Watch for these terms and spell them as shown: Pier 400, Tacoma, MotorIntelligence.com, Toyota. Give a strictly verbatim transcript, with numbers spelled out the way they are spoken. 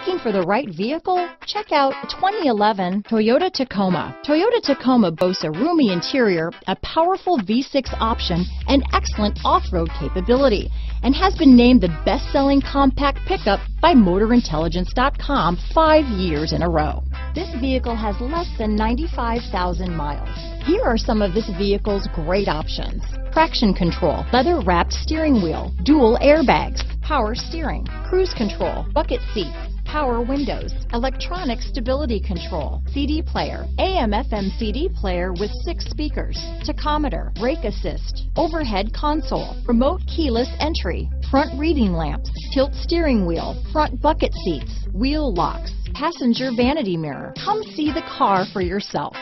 Looking for the right vehicle? Check out twenty eleven Toyota Tacoma. Toyota Tacoma boasts a roomy interior, a powerful V six option, and excellent off-road capability, and has been named the best-selling compact pickup by Motor Intelligence dot com five years in a row. This vehicle has less than ninety-five thousand miles. Here are some of this vehicle's great options: traction control, leather-wrapped steering wheel, dual airbags, power steering, cruise control, bucket seats, power windows, electronic stability control, C D player, A M F M C D player with six speakers, tachometer, brake assist, overhead console, remote keyless entry, front reading lamps, tilt steering wheel, front bucket seats, wheel locks, passenger vanity mirror. Come see the car for yourself.